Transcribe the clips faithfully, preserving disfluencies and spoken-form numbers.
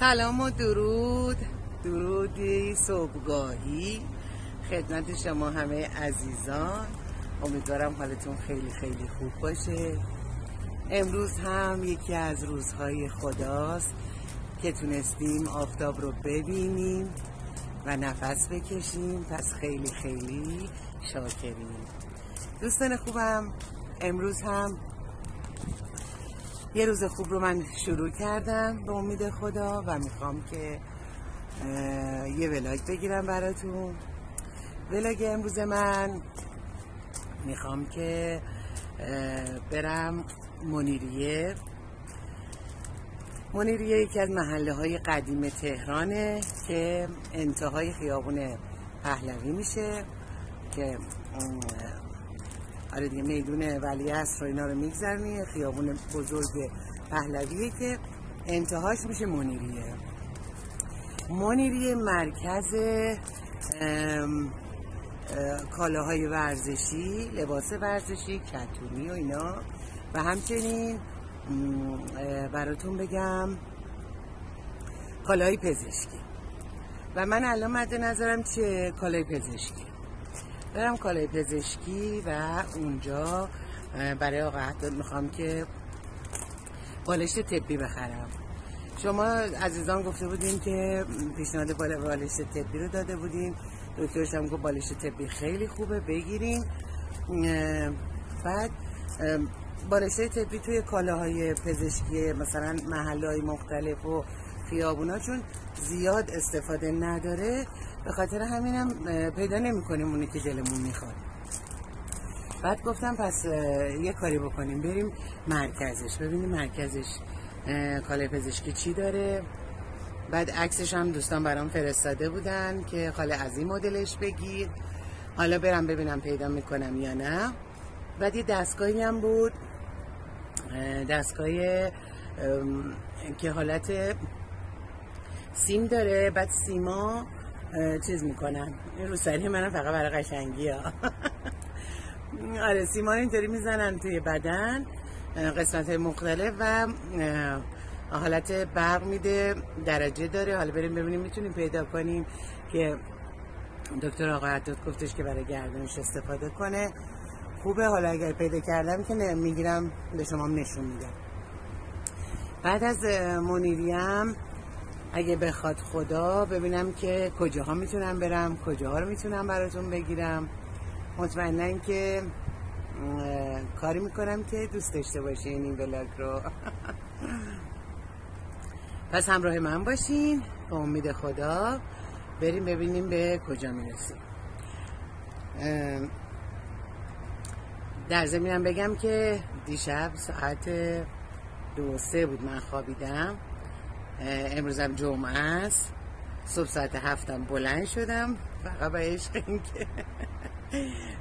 سلام و درود درودی صبحگاهی خدمت شما همه عزیزان. امیدوارم حالتون خیلی خیلی خوب باشه. امروز هم یکی از روزهای خداست که تونستیم آفتاب رو ببینیم و نفس بکشیم، پس خیلی خیلی شاکریم. دوستان خوبم، امروز هم یه روز خوب رو من شروع کردم به امید خدا و میخوام که یه ولاگ بگیرم براتون. ولاگ امروز من میخوام که برم منیریه. منیریه یکی از محله های قدیم تهرانه که انتهای خیابون پهلوی میشه، که آره دیگه میدون ولیعصر و اینا رو میگذرنی، خیابون بزرگ پهلویه که انتهاش میشه منیریه. منیریه مرکز کالاهای ورزشی، لباس ورزشی، کتونی و اینا، و همچنین براتون بگم کالاهای پزشکی. و من الان مد نظرم چه کالای پزشکی، برم کالای پزشکی و اونجا برای آقا احداد میخوام که بالشت طبی بخرم. شما عزیزان گفته بودین که پیشنهاد بالشت طبی رو داده بودین، دکترش هم گفت بالشت طبی خیلی خوبه بگیرین. بعد بالشت طبی توی کالاهای پزشکی مثلا محلهای مختلف و خیابونا چون زیاد استفاده نداره، به خاطر همینم پیدا نمی کنیم اونی که دلمون میخواد. بعد گفتم پس یه کاری بکنیم بریم مرکزش ببینیم مرکزش کالای پزشکی چی داره. بعد عکسش هم دوستان برام فرستاده بودن که خاله از این مدلش بگیر، حالا برم ببینم پیدا میکنم یا نه. بعد یه دستگاهی هم بود، دستگاه که حالت سیم داره، بعد سیما چیز میکنن روسری، منم فقط برای قشنگی ها آره سیما اینطوری میزنن توی بدن قسمت های مختلف و حالت برق میده، درجه داره. حالا بریم ببینیم میتونیم پیدا کنیم که دکتر آقا حداد گفتش که برای گردنش استفاده کنه خوبه. حالا اگر پیدا کردم که میگیرم به شما نشون میدم. بعد از منیریم اگه بخواد خدا ببینم که کجاها میتونم برم، کجاها رو میتونم براتون بگیرم. مطمئنن که کاری میکنم که دوست داشته باشین این ولاگ رو پس همراه من باشین، به امید خدا بریم ببینیم به کجا میرسیم. در زمینم بگم که دیشب ساعت دو سه بود من خوابیدم، امروزم جمعه است، صبح ساعت هفتم بلند شدم فقط به عشق اینکه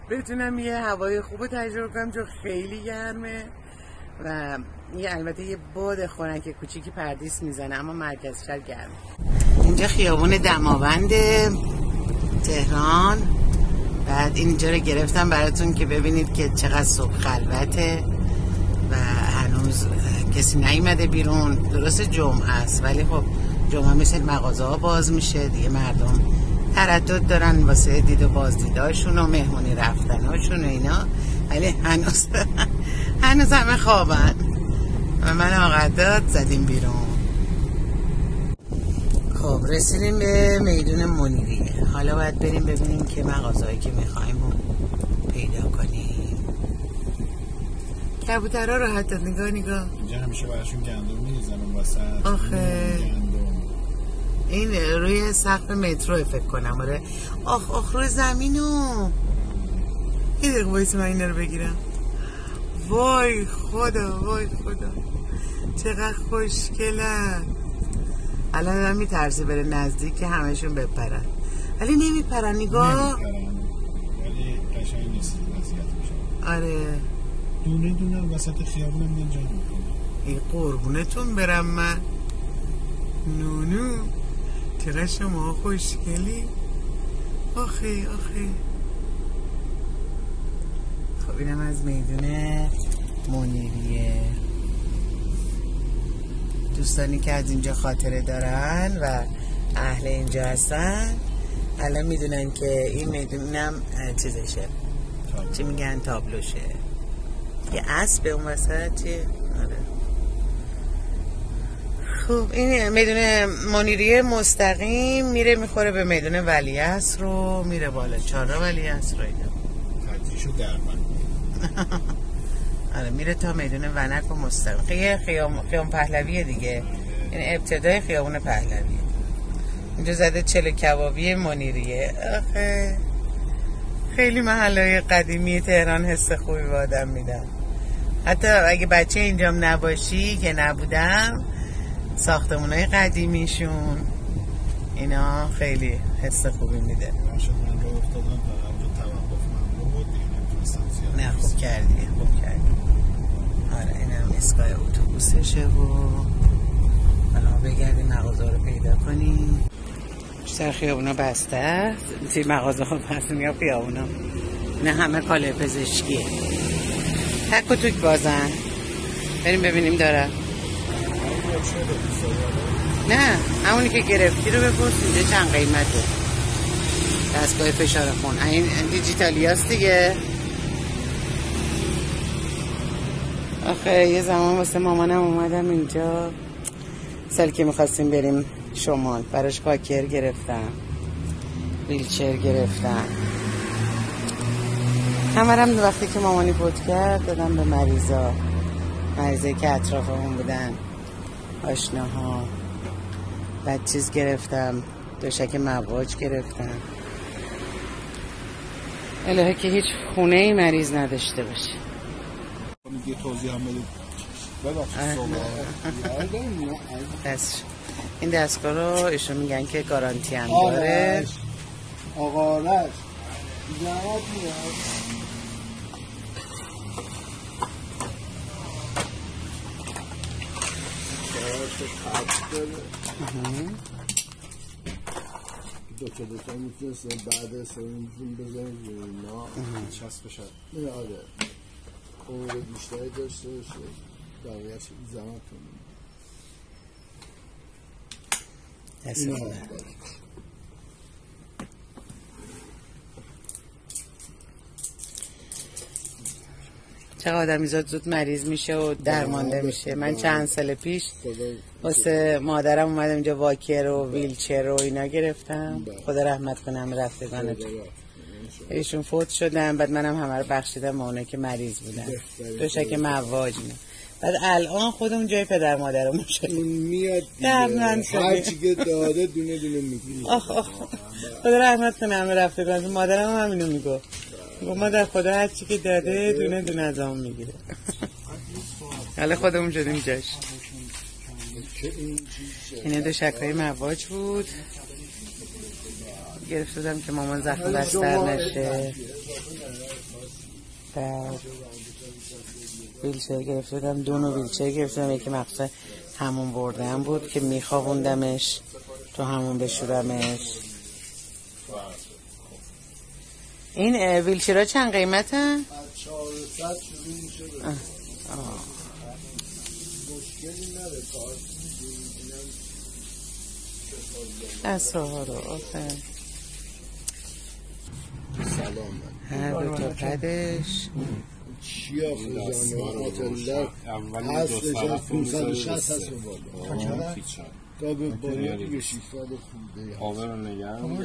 بتونم یه هوای خوب تجربه کنم چون خیلی گرمه و یه البته یه باد خنک کوچیکی پردیس میزنه اما مرکز شهر گرمه. اینجا خیابون دماوند تهران. بعد اینجا رو گرفتم براتون که ببینید که چقدر صبح خلوته و هنوز کسی نیومده بیرون. درست جمعه است ولی خب جمعه مثل مغازه ها باز میشه دیگه، مردم تردد دارن واسه دید و بازدیداشون و مهمونی رفتناشون و اینا، ولی هنوز هنوز همه خوابن و من آقداد زدیم بیرون. خب رسیدیم به میدون منیریه. حالا باید بریم ببینیم که مغازه هایی که میخوایم پیدا کنیم. کبوترها رو حتی نگاه نگاه اینجا همیشه براشون گندم میریزن وسط. آخه این روی سقف مترو فکر کنم. آره آخ آخ روی زمینو یه دقیقه بایست من این رو بگیرم. وای خدا وای خدا چقدر خوشگلن. الان من میترسی بره نزدیک که همشون بپرن، ولی نمیپرن. نگاه ولی قشنگ نیست وضعیت میشه. آره دونه دونه وسط خیابون هم جان میکنه. ای قربونتون برم من. نونو چقدر شما خوشگلی. آخه آخه خب اینم از میدون منیریه. دوستانی که از اینجا خاطره دارن و اهل اینجا هستن الان میدونن که این میدونم چیزشه، چی میگن، تابلوشه. یه اسب اون وسط چیه؟ آره. خب این میدونه منیریه مستقیم میره میخوره به میدونه ولیعصر رو، میره بالا چهار ولیعصر رو اینا. تجریشو درمند. آره میره تا میدونه ونک و مستقیم خیام خیام پهلویه دیگه. این ابتدای خیابون پهلویه. اینجا زده چلو کبابی منیریه. آخه خیلی محلهای قدیمی تهران حس خوبی به آدم میدن. حتی اگه بچه اینجام نباشی که نبودم، ساختمونای قدیمیشون اینا خیلی حس خوبی میده. شد من رو افتادم و همجا توقف من بود دیگه نمیتونستم زیاد. نه خوب کردی، خوب کردی. آره اینم ایستگاه اتوبوسشه و الان بگردیم مغازه رو پیدا کنیم. بیشتر خیابونا بسته است، چی مغازه ها بسته، میگم خیابونا، نه همه کاله پزشکیه، تک و توک بازن. بریم ببینیم داره نه همونی که گرفتی رو بپرس اینجا چند قیمته. دستگاه فشار خون این دیجیتالی هست دیگه. آخه یه زمان واسه مامانم اومدم اینجا سال که میخواستیم بریم شمال، براش کاکر گرفتم، ویلچر گرفتم، همرم وقتی که مامانی بود کرد دادم به مریضا، مریضایی که اطرافمون بودن، آشناها. بعد چیز گرفتم، دوشک مواج گرفتم. الهه که هیچ خونه ای مریض نداشته باشه. یه توضیح هم بدید ببخشید. این دستگاه رو ایشون میگن که گارانتی هم داره. آقا آرش زحمت میاد. دو تا دو تا میتونستم بعد سرون بزنیم اینا شست بشن نه آده عمر بیشتری داشته باشه بقیهش زمان کنیم. دستمونه چه آدمیزاد زود مریض میشه و درمانده میشه. من چند سال پیش واسه مادرم اومدم اینجا واکر و ویلچر و اینا گرفتم، خدا رحمت کنم رفتگانت، ایشون فوت شدن، بعد منم همه رو بخشیدم به اونایی که مریض بودن، دوشک مواج. بعد الان خودم جای پدر مادرم شدیم، میاد هرچی که داده دونه دونه میگیریم. آخ آخ خدا رحمت کنم رفتگانت. مادرم هم اینو میگفت، مادر خدا هرچی که داده دونه دونه از آن میگیره. حالا خودمون شدیم جاش. اینه دوشکای مواج بود گرفتم که مامان زخم بستر نشه. بعد ویلچر گرفتم، دو نوع ویلچر گرفتم، یکی مقصد همون بردم بود که میخوابوندمش تو همون بشورمش. این ویلچرها چند قیمت هم؟ چهارصد شروع میشه به مشکلی نده کار اصلاها رو. آخه سلام هر دو تا قدش چی آخه زنوانات الله اصلشان پونصد و شصت هست بالا تا به باری به شیستاد خوده آبه رو نگرم.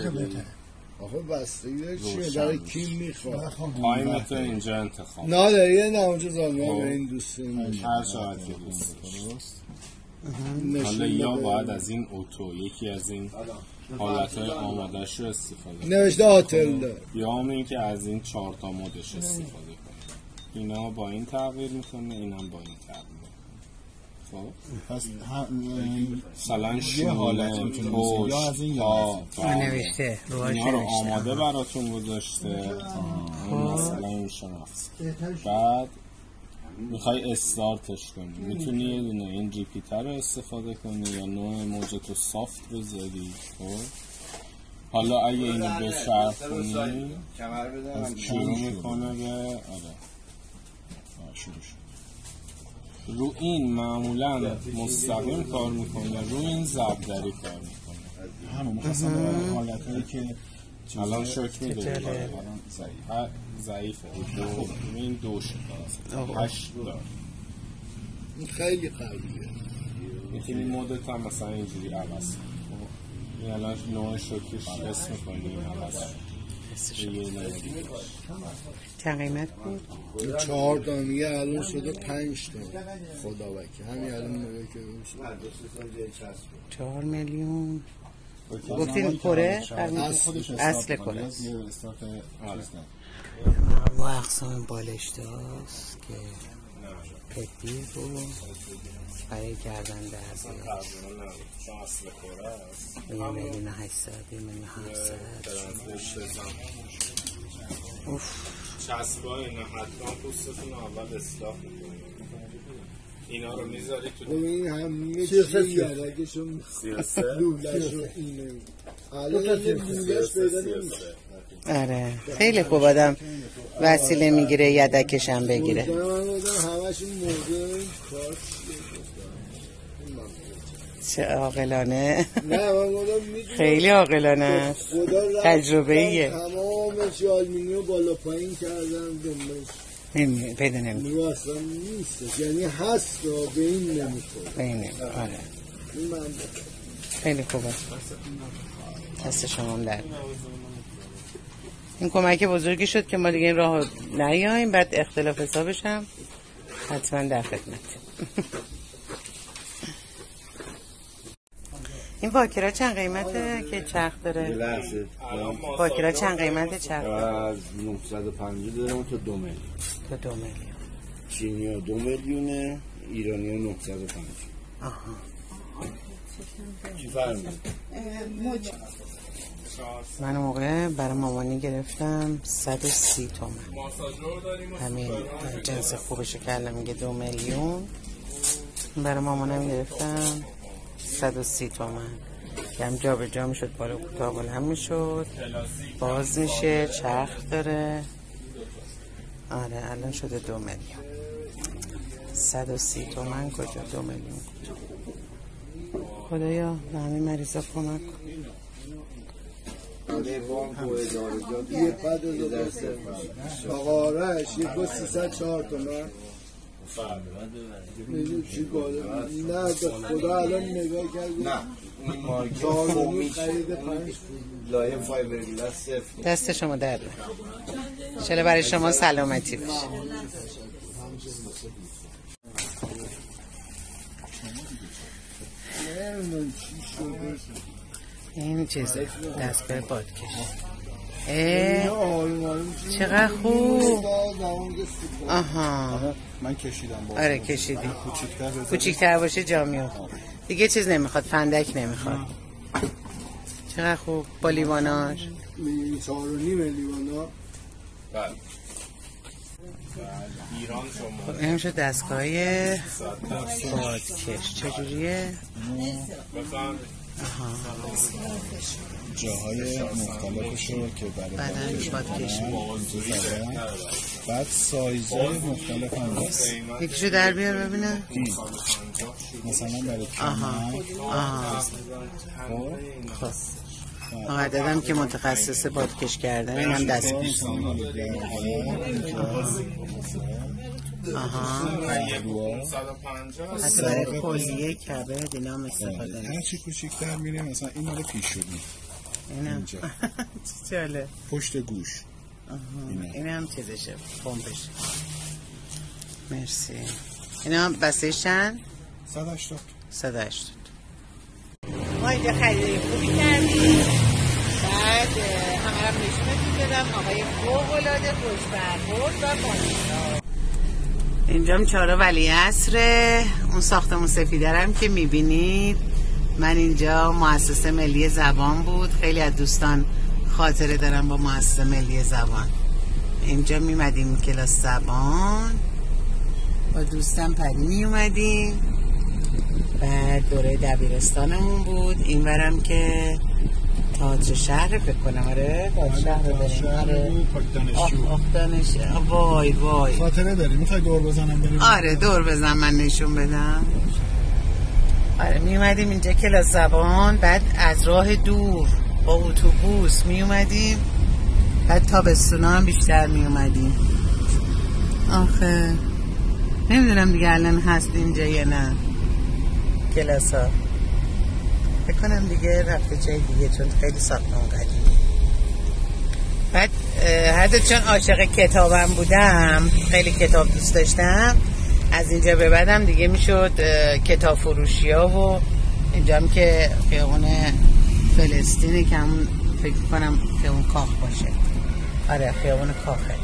آخه بستگی داره چیه؟ داره کی میخواد؟ تایمتو اینجا انتخاب نه داره یه نه اونجا زنوان به این دوسته هر ساعتی دوست. حالا یا باید از این اوتو یکی از این حالتهای آمادش رو استفاده کنید نوشته هتل دار، یا همون این که از این چهار تا مدش استفاده کنید. اینا با این تغییر میکنه، اینم با این تغییر میکنه. خب پس مثلا شماله پشت ها نوشته اینا رو آماده براتون گذاشته. مثلا این شناخت بعد میخوای استارتش کنی، میتونی یه دونه این ریپیتر رو استفاده کنی یا نوع موجت رو سافت بذاری. حالا اگه اینو به شرف کنی از شروع میکنه به آره شروع شد. رو این معمولا مستقیم کار میکنه، رو این زبدری کار میکنه. همون مخصوصا در حالتهایی که الان شک میده الان ضعیف ضعیفه دو این دو شده هشت داره. این خیلی قویه. این این مدت هم مثلا اینجوری عوض این الان نوع شکش حس میکنه این عوض تقیمت بود چهار دانیه الان شده پنج دان خدا وکی همین الان نوعی که چهار میلیون گفتیم کره اصل کره است و اقسام بالشت هاست که پتی و برای گردن درزی هست یه میلیون هشتصد یه میلیون هفتصد چسبه های نهتان پوستتون اول اصلاح میکنید اینا رو میذاری تو این همه چیزی یرگشون لولشون اینه الان یه لولش پیدا نمیشه. آره خیلی خوب آدم وسیله میگیره یدکش هم بگیره. همه شون موضوع چه عاقلانه. خیلی عاقلانه است. تجربه ایه تمام چی آلمینیو بالا پایین کردن دنبش نمی پیدا نمیشه. اصلا نیست. یعنی هست و به این نمیخوره. به این نمیخوره. آره. خیلی خوبه. دست شما هم درد. این کمک بزرگی شد که ما دیگه این راه نیاییم بعد اختلاف حسابش هم حتما در خدمت. این باکرا چند قیمته که چرخ داره؟ باکرا چند قیمته چرخ داره؟ از نهصد و پنجاه درم تا دو میلیون. تا دو میلیون. چینی ها دو میلیونه، ایرانی ها نهصد و پنجاه. آها. چی فرمید؟ موج. من موقع برای مامانی گرفتم صد و سی تومن. همین جنس خوبشو که الان میگه دو میلیون. برای مامانم گرفتم صد و سی تومن که هم جا به جا میشد بالا کوتاه بلند میشد باز میشه چرخ داره. آره الان شده دو میلیون. صد و سی تومن کجا دو میلیون خدایا به همه مریضا کمک کن. یه پد رو درسته آقارش یک با سیصد و چهار تومن میدون چی گاله نه خدا الان نگاه کردیم نه این مارکه فومیش لایه فایبرگلاس صفر دست شما درد شله برای شما سلامتی بشه. این چیزه دست به بادکش چقدر خوب. آها من کشیدم. آره کشیدی کوچیک‌تر باشه جا می‌افته دیگه چیز نمیخواد فندک نمیخواد. چقدر خوب با لیواناش چهار و نیم لیوانا بله ایران شما. این شد دستگاه بادکش چجوریه؟ آها جاهای مختلفش رو که برای بادکش بعد سایزهای مختلف هم هست. یکیشو در بیار ببینم مثلا برای کمک. آها خب آقا دادم که متخصص بادکش کردن این هم دست پیش. آها از برای کلیه کبد اینا هم استفاده هست. هرچی کوچیک‌تر میره مثلا این مال پیش شده اینم چه جاله پشت گوش این هم چیزشه پمپش. مرسی. این هم بسیش چند؟ صد و هشتاد. صد و هشتاد. ما اینجا خریده خوبی کردیم بعد همه هم نشونتون دادم آقای فوق‌العاده خوش‌برخورد و پانیسا. اینجام چهارراه ولیعصره. اون ساختمون سفیدرم که میبینید من اینجا مؤسسه ملی زبان بود. خیلی از دوستان خاطره دارم با مؤسسه ملی زبان. اینجا میمدیم کلاس زبان با دوستم پری میومدیم بعد دوره دبیرستانمون بود. اینورم که تاج شهر بکنم. آره تاج شهر بریم. آخ دانش وای وای خاطره داری؟ میخوای دور بزنم بریم؟ آره دور بزن من نشون بدم. آره میومدیم اینجا کلاس زبان، بعد از راه دور با اتوبوس میومدیم، بعد تابستونا هم بیشتر میومدیم. آخه نمیدونم دیگه الان هست اینجا یا نه کلاس ها، بکنم دیگه رفته جای دیگه چون خیلی ساختمان قدیمی. بعد حتی چون عاشق کتابم بودم، خیلی کتاب دوست داشتم، از اینجا به بعدم دیگه میشد کتاب فروشی ها و اینجا هم که خیابون فلسطینه که همون فکر کنم خیابون کاخ باشه. آره خیابون کاخه.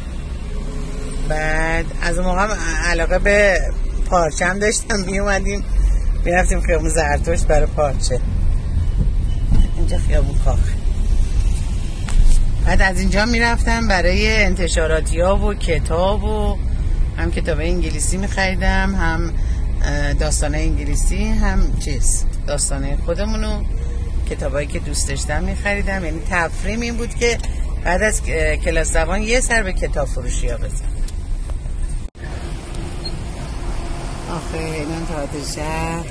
بعد از اون موقع علاقه به پارچه هم داشتم، میومدیم میرفتیم خیابون زرتشت برای پارچه. اینجا خیابون کاخه. بعد از اینجا میرفتم برای انتشاراتی ها و کتاب و هم کتاب انگلیسی میخریدم، هم داستانه انگلیسی، هم چیز داستانه خودمونو، کتابایی که دوست داشتم میخریدم. یعنی تفریم این بود که بعد از کلاس زبان یه سر به کتاب فروشی ها بزن. آخه اینم تاعت شهر.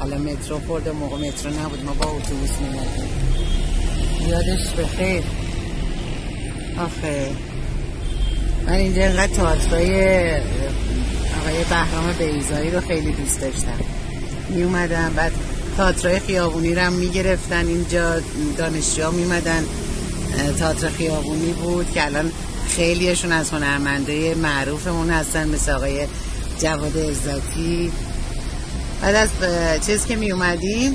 الان مترو خورده، موقع مترو نبود، ما با اتوبوس میمدیم. یادش بخیر. آخه من اینجا اینقدر تئاترای آقای بهرام بیضایی رو خیلی دوست داشتم، میومدم. بعد تئاترای خیابونی رو هم میگرفتن اینجا، دانشجوها میومدن. تئاتر خیابونی بود که الان خیلیشون از هنرمندای معروفمون هستن، مثل آقای جواد عزتی. بعد از چیز که می اومدیم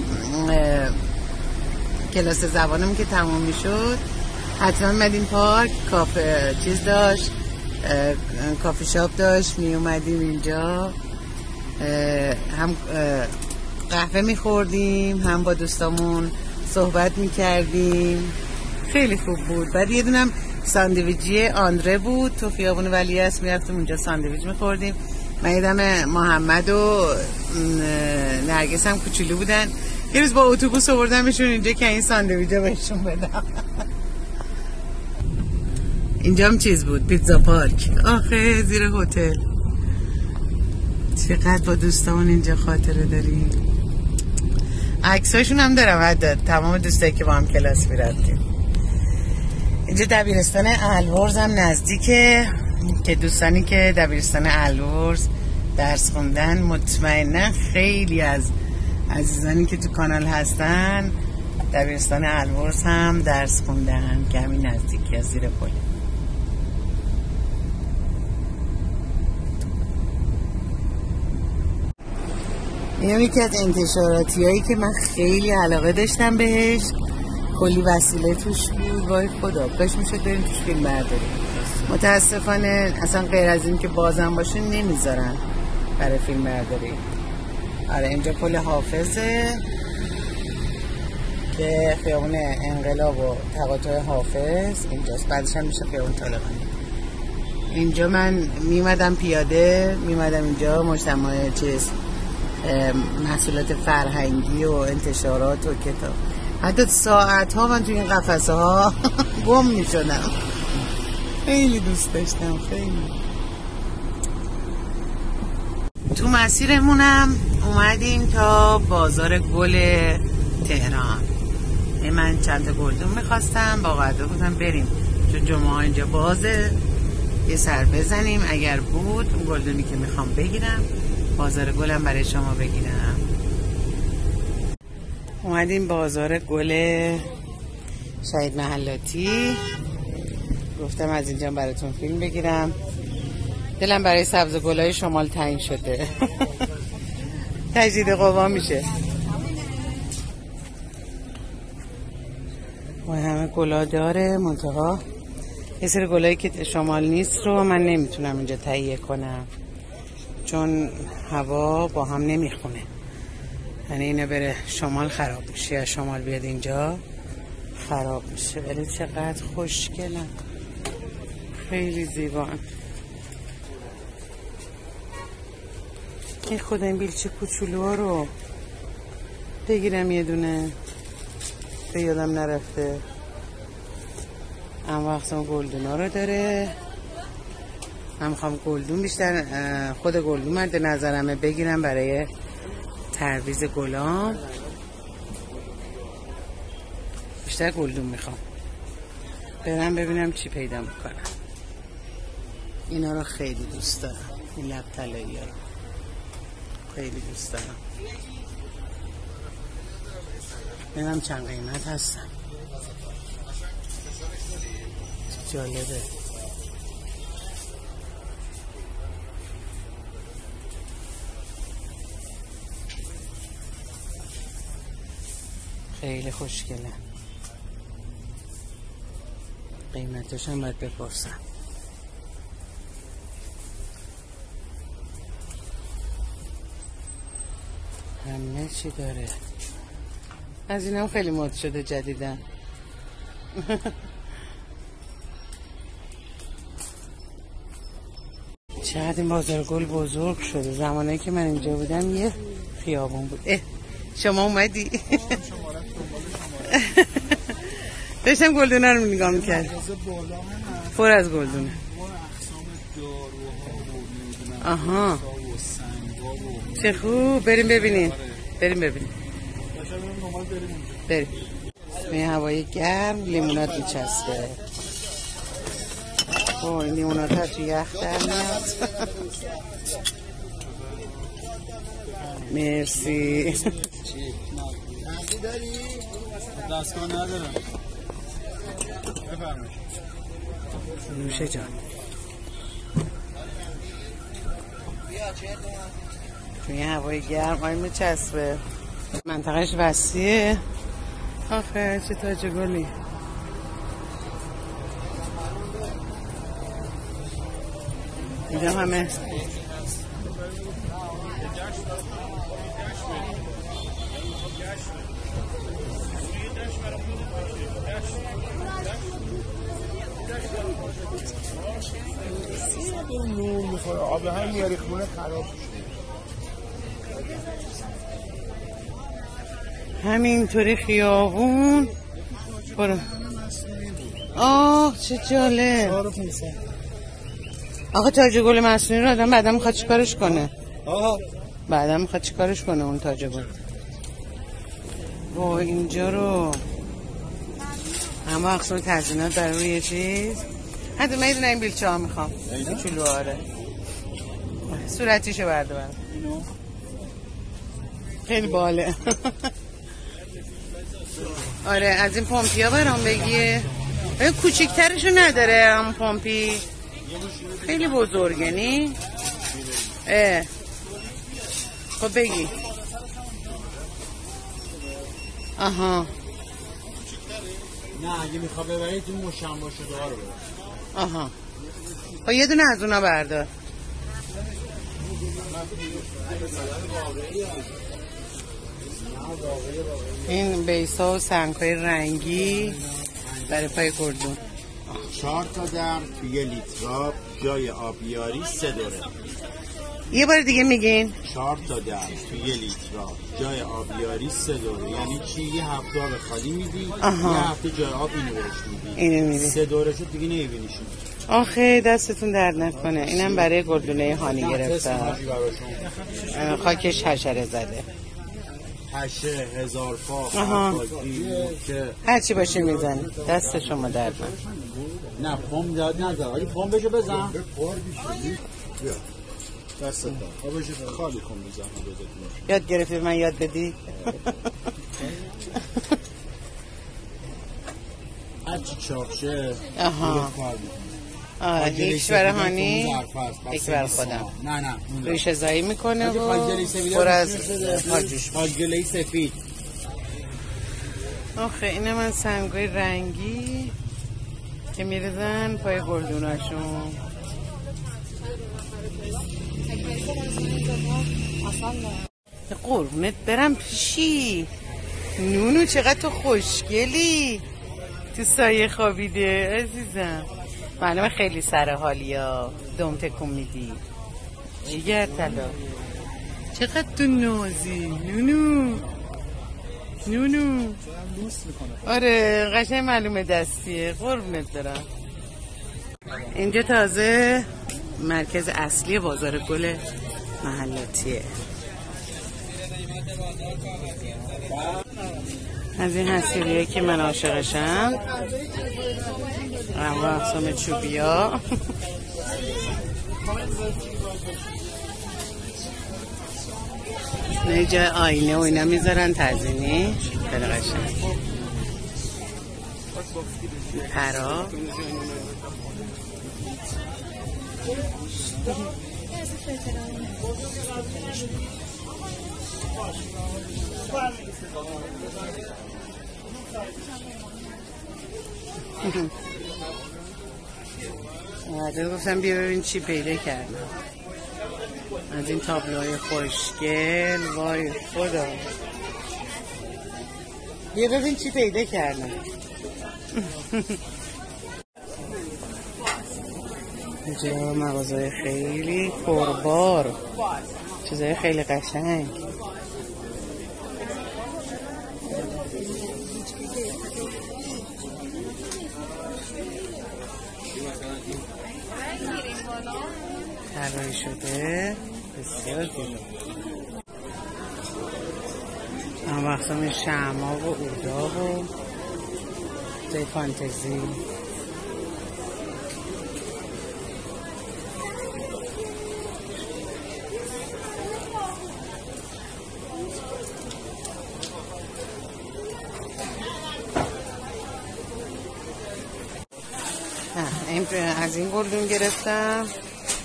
کلاس زبانم که تمام می شد حتما میدیم پارک، کافه چیز داشت، کافی شاپ داشت، می اومدیم اینجا هم قهوه می خوردیم، هم با دوستامون صحبت می کردیم. خیلی خوب بود. بعد یه دونم ساندویجی آندره بود تو خیابون ولیعصر، میرفتیم اونجا ساندویج می خوردیم. من یادم محمد و نرگس هم کوچولو بودن، یه روز با اتوبوس آوردمشون اینجا که این ساندویجا بهشون بدم. اینجا هم چیز بود، پیتزا پارک. آخه زیر هتل چقدر با دوستامون اینجا خاطره داریم. عکساشون هم دارم، حتی تمام دوستایی که با هم کلاس می‌رفتیم. اینجا دبیرستان البرز هم نزدیکه که دوستانی که دبیرستان البرز درس خوندن مطمئنا خیلی از عزیزانی که تو کانال هستن دبیرستان البرز هم درس خوندن که همین نزدیکی از زیر پل. این یکی از انتشاراتی هایی که من خیلی علاقه داشتم بهش، کلی وسیله توش بود. وای خدا کاش میشد بریم توش فیلم برداریم. متاسفانه اصلا غیر از این که بازم باشه نمیذارن برای فیلم برداری. آره اینجا پل حافظه که خیابون انقلاب و تقاطع حافظ اینجاست، بعدش هم میشه خیابون طالقانی. اینجا من میمدم پیاده، میمدم اینجا مجتمع چیز محصولات فرهنگی و انتشارات و کتاب. حتی ساعت ها من توی این قفسه ها گم میشدم، خیلی دوست داشتم. خیلی تو مسیرمونم اومدیم تا بازار گل تهران. من چند تا گلدون میخواستم، با قدر بودم بریم چون جمعه ها اینجا بازه، یه سر بزنیم اگر بود اون گلدونی که میخوام بگیرم، بازار گلم برای شما بگیرم. اومدیم بازار گل شهید محلاتی، گفتم از اینجا براتون فیلم بگیرم، دلم برای سبز گلای شمال تنگ شده. تجدید قوا میشه. و همه گلا داره، منتها یه سری گلایی که شمال نیست رو من نمیتونم اینجا تهیه کنم چون هوا با هم نمیخونه. یعنی اینه بره شمال خراب میشه، یا شمال بیاد اینجا خراب میشه. ولی چقدر خوشگلن، خیلی زیبا. این خود این بیلچه کوچولو رو بگیرم یه دونه. رفته یادم نرفته. هم وقت هم گلدونا رو داره، هم میخوام گلدون بیشتر خود گلدون من به نظرمه بگیرم برای ترویز گلام، بیشتر گلدون میخوام. برم ببینم چی پیدا میکنم. اینا رو خیلی دوست دارم، این لب طلایی ها رو خیلی دوست دارم. ببینم چند قیمت هستم. جالبه. خیلی خوشگله. قیمتش هم باید بپرسم. همه چی داره. از این هم خیلی مد شده جدیدن. چقدر این بازار گل بزرگ شده. زمانی که من اینجا بودم یه خیابون بود. اه شما اومدی؟ داشتم گلدونه رو نگاه میکرد، پر از گلدونه. آها چه خوب. بریم ببینیم، بریم ببینیم، بریم. به هوای گرم لیمونات میچسبه. اوه این لیمونات ها توی یخ درمیاد. مرسی. نقدی داری؟ دستگاه ندارم. بفرمایید. نوشه جان. توی هوای گرم های میچسبه. منطقهش وسیعه. آخه چه تاج گلی. اینجا همه آب هم میاری خونه خراب شده. همینطوری خیابون برو. آه چه جالب. آقا تاج گل مصنوعی رو آدم بعدا میخواد چیکارش کنه؟ آها بعدا میخواد چیکارش کنه اون تاج گل؟ وای اینجا رو همه اقسام تزیینات برای روی چیز. حتی من این بیلچه ها میخوام. این چلو آره. صورتیشو برده برم. خیلی باله. آره از این پمپی ها برام بگیه. کوچیکترشو نداره هم پمپی. خیلی بزرگه نی؟ اه خب بگی. آها نه اگه میخواه ببرید این مشمع شده ها رو ببرید. آها خب یه دونه از اونا بردار. این بیسا و سنگ‌های رنگی برای پای گلدون. چهار تا در یه لیتر آب جای آبیاری سه دوره. یه بار دیگه میگین؟ چهار تا در یه لیتر آب جای آبیاری سه دوره. یعنی چی؟ یه هفته آب خالی میدی. آها. یه هفته جای آب اینو برش میدی. اینو میدی. سه دوره شد دیگه نمیبینیشون. آخه دستتون درد نکنه. اینم برای گلدونه هانی گرفتم. خاکش حشره زده. هشه هزار فا هرچی باشه میزنه دست شما درد نه. نه پم داد نزد. آگه پم بشه بزن دست دار خالی کن بزن. یاد گرفتی من یاد بدی. هرچی چاقشه آه یک برهانی یک بر خودم. نه نه ریشه زایی میکنه و پر از پاجوش پاجگلهی سفید. آخه اینه من سنگوی رنگی که میرزن پای گلدوناشون. قربونت برم پیشی نونو. چقدر تو خوشگلی تو سایه خوابیده عزیزم. معلومه خیلی سر حالی ها دوم تکون میدی جیگر طلا. چقدر تو نازی نونو. نونو لوس میکنه. آره قشنگ معلومه دستیه. قربونت برم. اینجا تازه مرکز اصلی بازار گل محلاتیه. از این حصیریه که من عاشقشم، انواع اقسام چوبیا. نه جای آینه و اینا میذارن تزیینی خیلی قشنگ. پرا آره گفتم بیا ببین چی پیدا کردم. از این تابلوهای خوشگل، وای خدا، بیا ببین چی پیدا کردم. اینجا مغازهای خیلی پربار، چیزهای خیلی قشنگ. طراحی شده بسیار گلو، اما اقسام شمع و اودا و جای فانتزی. از این گلدون گرفتم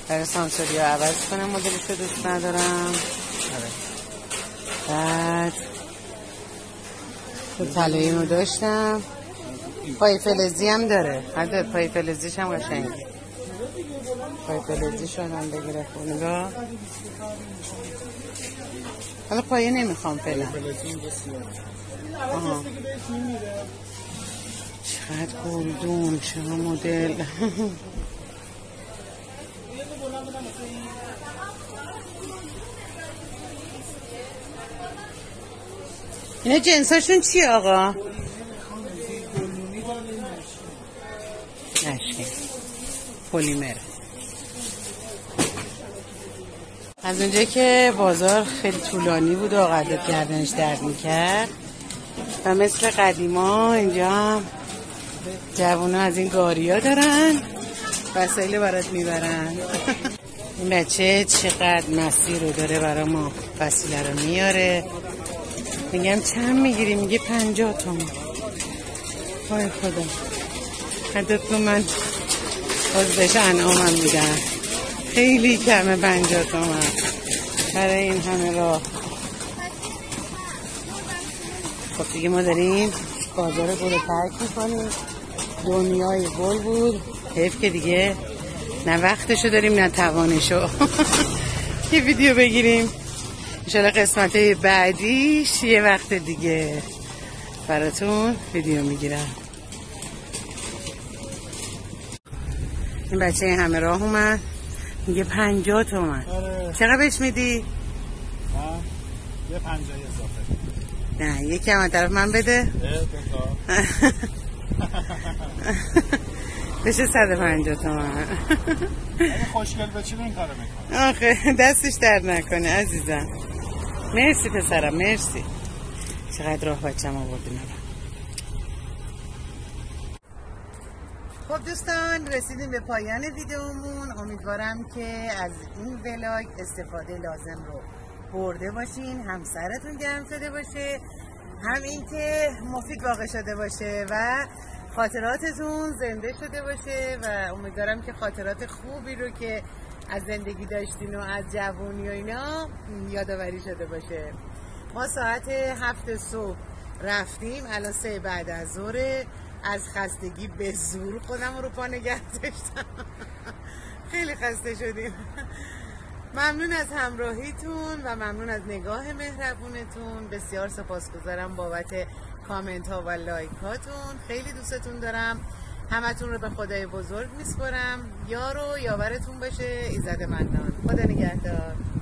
برای سانسوریا عوض کنم، مدلش رو دوست ندارم. بعد تو طلایی رو داشتم، پای فلزی هم داره. حتی پای فلزیش هم قشنگه. پای فلزیش رو هم بگیره نگاه. حالا پایه نمیخوام فعلا. آها چقدر گلدون، چه مدل. اینا جنساشون چیه آقا؟ نشکه پلیمر. از اونجا که بازار خیلی طولانی بود و قدرت گردنش درد میکرد و مثل قدیما اینجا هم جوان‌ها از این گاریا دارن، وسایل برات میبرن. این بچه چقدر مسیر رو داره برای ما، وسیله رو میاره. میگم چند میگیری؟ میگه پنجاه تومن. وای خدا، حتی تو من باز بهش انعامم میدم، خیلی کمه پنجاه تومن برای این همه راه. خب دیگه ما داریم بازار گل رو ترک میکنیم. دنیای گل بود، حیف که دیگه نه وقتشو داریم نه توانشو که ویدیو بگیریم. انشالله قسمت بعدیش یه وقت دیگه براتون ویدیو میگیرم. این بچه این همه راه اومد میگه پنجاه تومن. چقدر بهش میدی؟ یه پنجاه اضافه. نه یکی هم طرف من بده. بشه صد پنجاه تومن. خوشگل بچه این کارو میکنه. آخه دستش درد نکنه عزیزم. مرسی پسرم، مرسی. چقدر راه بچه‌م آوردی نبا. خب دوستان رسیدیم به پایان ویدیومون. امیدوارم که از این ولاگ استفاده لازم رو برده باشین، همسرتون گرم شده باشه، هم اینکه مفید واقع شده باشه و خاطراتتون زنده شده باشه. و امیدوارم که خاطرات خوبی رو که از زندگی داشتین و از جوانی و اینا یادآوری شده باشه. ما ساعت هفت صبح رفتیم، الان سه بعد از ظهر. از خستگی به زور خودم رو پا نگه داشتم، خیلی خسته شدیم. ممنون از همراهیتون و ممنون از نگاه مهربونتون. بسیار سپاسگزارم بابت کامنت ها و لایک هاتون. خیلی دوستتون دارم. همتون رو به خدای بزرگ میسپارم. یار و یاورتون باشه ایزد مندان. خدا نگهدار.